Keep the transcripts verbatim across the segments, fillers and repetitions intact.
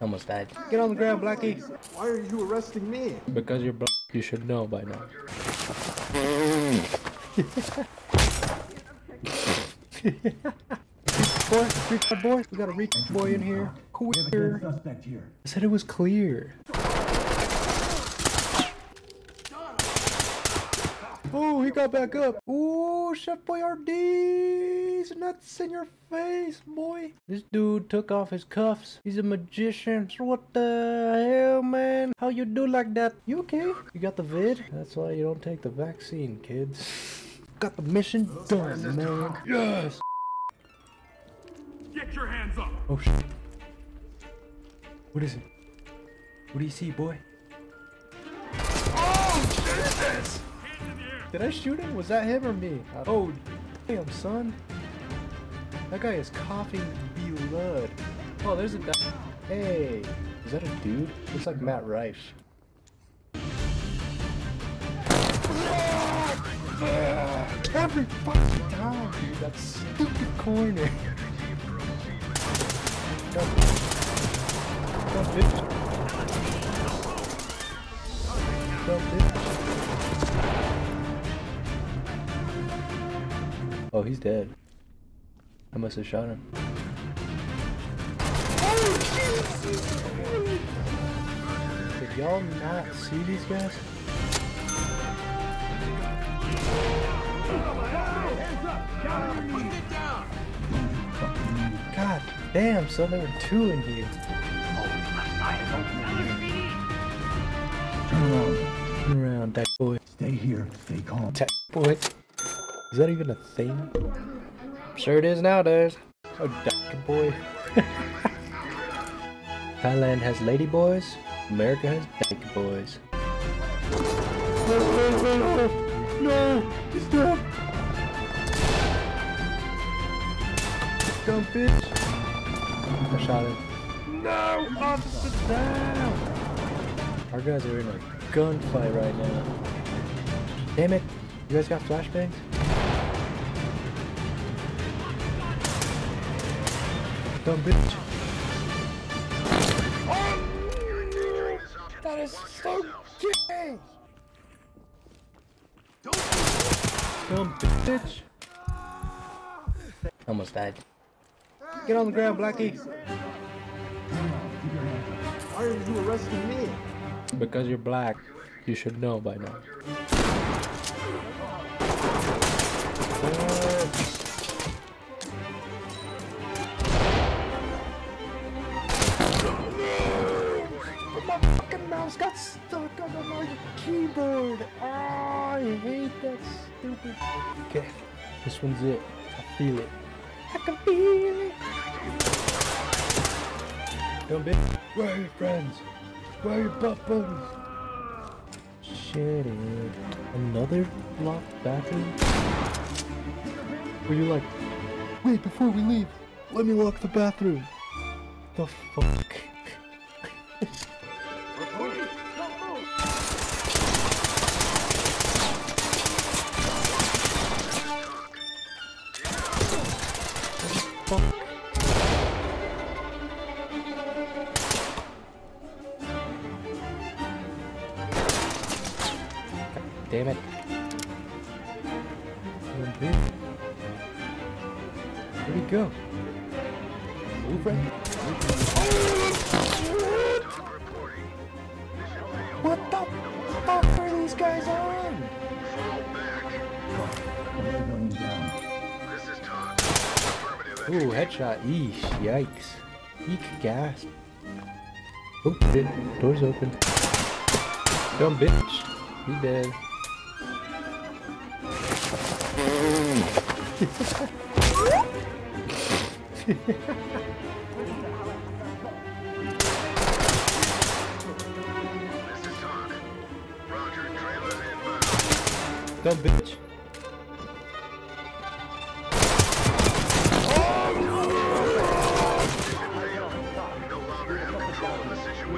Almost died. Get on the ground, Blackie. Why are you arresting me? Because you're black, you should know by now. Boy, reach out, boy. We got a reach boy in here. Clear. I said it was clear. Oh, he got back up. Oh, Chef Boyardee's nuts in your face, boy. This dude took off his cuffs. He's a magician. What the hell, man? How you do like that? You okay? You got the vid? That's why you don't take the vaccine, kids. Got the mission done, man. Yes! Get your hands up! Oh, shit. What is it? What do you see, boy? Oh, Jesus! Did I shoot him? Was that him or me? Oh, damn, son. That guy is coughing blood. Oh, there's a guy. Hey, is that a dude? Looks like Matt Rife. Every fucking time, dude. That stupid corner. Dumb bitch. Dumb bitch. Oh, he's dead. I must have shot him. Oh, Jesus! Did y'all not see these guys? God damn, son, there were two in here. Turn around. Turn around, that boy. Stay here, stay calm. That boy. Is that even a thing? Sure it is nowadays. Oh, duck boy. Thailand has lady boys. America has duck boys. No! He's dead! Dumb bitch! I shot him. No! Officer down! Our guys are in a gunfight right now. Damn it! You guys got flashbangs? Dumb bitch. Oh, that is so gay! Dumb bitch. Almost died. Get on the ground, Blackie. Why are you arresting me? Because you're black. You should know by now. Got stuck on the large keyboard. Oh, I hate that stupid. Okay, this one's it. I feel it. I can feel it. Dumb bitch. Where are your friends? Where are your buff buddies? Shit. Another locked bathroom? Were you like, wait, before we leave, let me lock the bathroom. The fuck? Fuck. Damn it. Where'd he go? Move right. What the fuck are these guys on? Ooh, headshot. Eesh, yikes. Eek, gasp. Oh, shit. Door's open. Dumb bitch. He dead. Dumb bitch.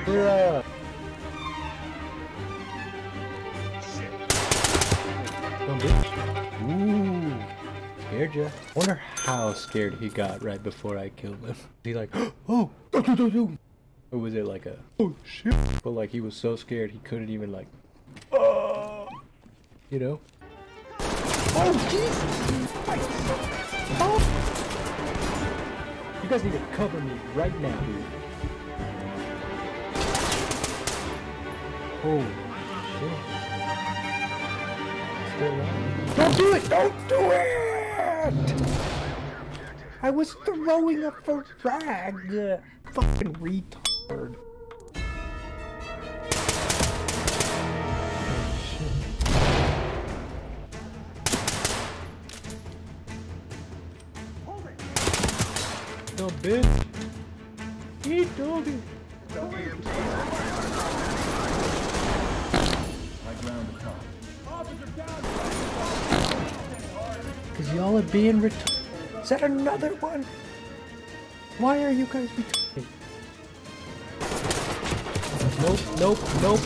Yeah. Ooh, scared ya. Wonder how scared he got right before I killed him. He like, oh, do do do. Or was it like a, oh shit? But like he was so scared he couldn't even like, oh, you know? Oh Jesus Christ! Oh. You guys need to cover me right now, dude. Holy shit. Still alive. Don't do it! Don't do it! I was throwing up a rag! Fucking retard. Hold it. No, bitch. He told it. Don't be impatient. I ground the top. Officer down! Cause y'all are being retarded. Is that another one? Why are you guys retarded? Nope, nope, nope.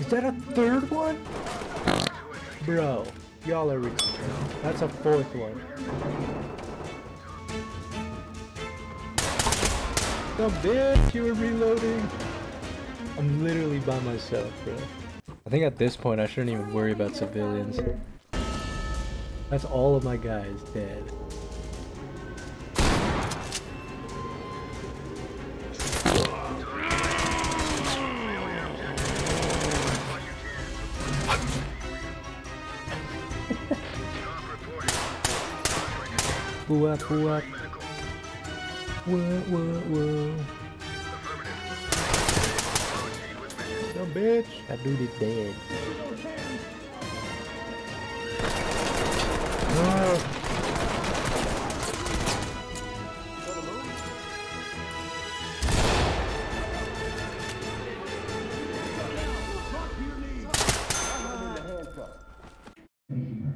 Is that a third one? Bro, y'all are retarded. That's a fourth one. The bitch, you were reloading. I'm literally by myself, bro. I think at this point I shouldn't even worry about civilians. That's all of my guys dead. Whoa, whoa, whoa. No, bitch. That dude is dead. No.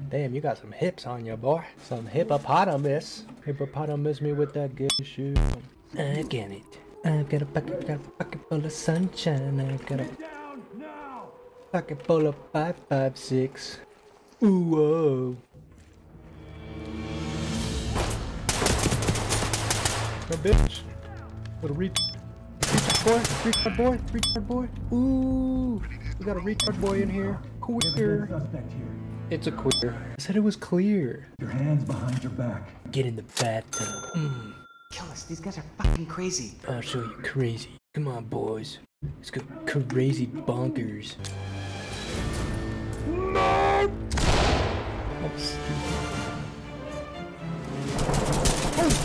Damn, you got some hips on you, boy. Some hippopotamus. Hippopotamus me with that good shoe. I get it. I've got a bucket, got a bucket full of sunshine. I've got a bucket full of five, five, six. Ooh, whoa. No, bitch. What a retard. Retard boy, retard boy, retard boy. Ooh, we got a retard boy in here. Queer. It's a queer. I said it was clear. Your hands behind your back. Get in the bathtub. Mm. Kill us, these guys are fucking crazy. I'll show you crazy. Come on, boys. Let's go crazy bonkers. No! I'm stupid.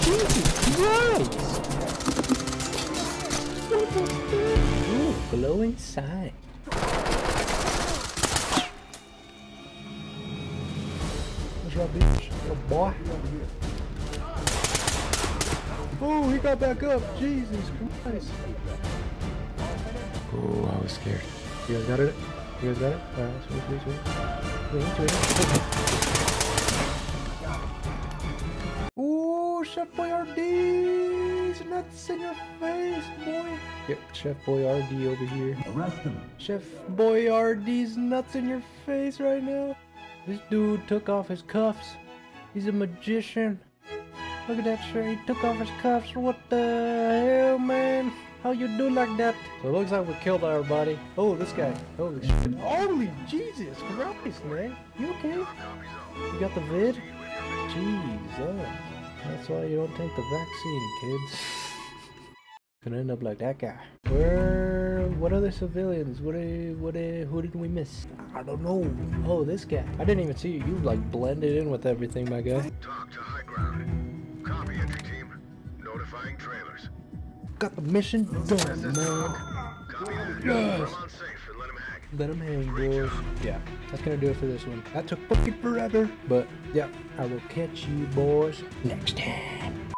Jesus Christ! What the fuck? Ooh, glow inside. What's up, bitch? Your boy. Oh, he got back up. Jesus Christ. Oh, I was scared. You guys got it? You guys got it? Alright, sweet, sweet, sweet. Wait, wait. Ooh! Chef Boyardee's nuts in your face, boy. Yep, Chef Boyardee over here. Arrest him. Chef Boyardee's nuts in your face right now. This dude took off his cuffs. He's a magician. Look at that shirt. He took off his cuffs. What the hell, man? How you do like that? So it looks like we killed everybody. Oh, this guy. Holy shit. Holy Jesus Christ, man. You okay? You got the vid? Jesus. That's why you don't take the vaccine, kids. Gonna end up like that guy. Where? What other civilians? What? Are, what? Are, who did we miss? I don't know. Oh, this guy. I didn't even see you. You like blended in with everything, my guy. Talk to high ground. Copy, entry team. Notifying trailers. Got the mission done, man. Copy that. Yes. Let him hang, boys. Yeah, that's gonna do it for this one. That took fucking forever, but yeah, I will catch you boys next time.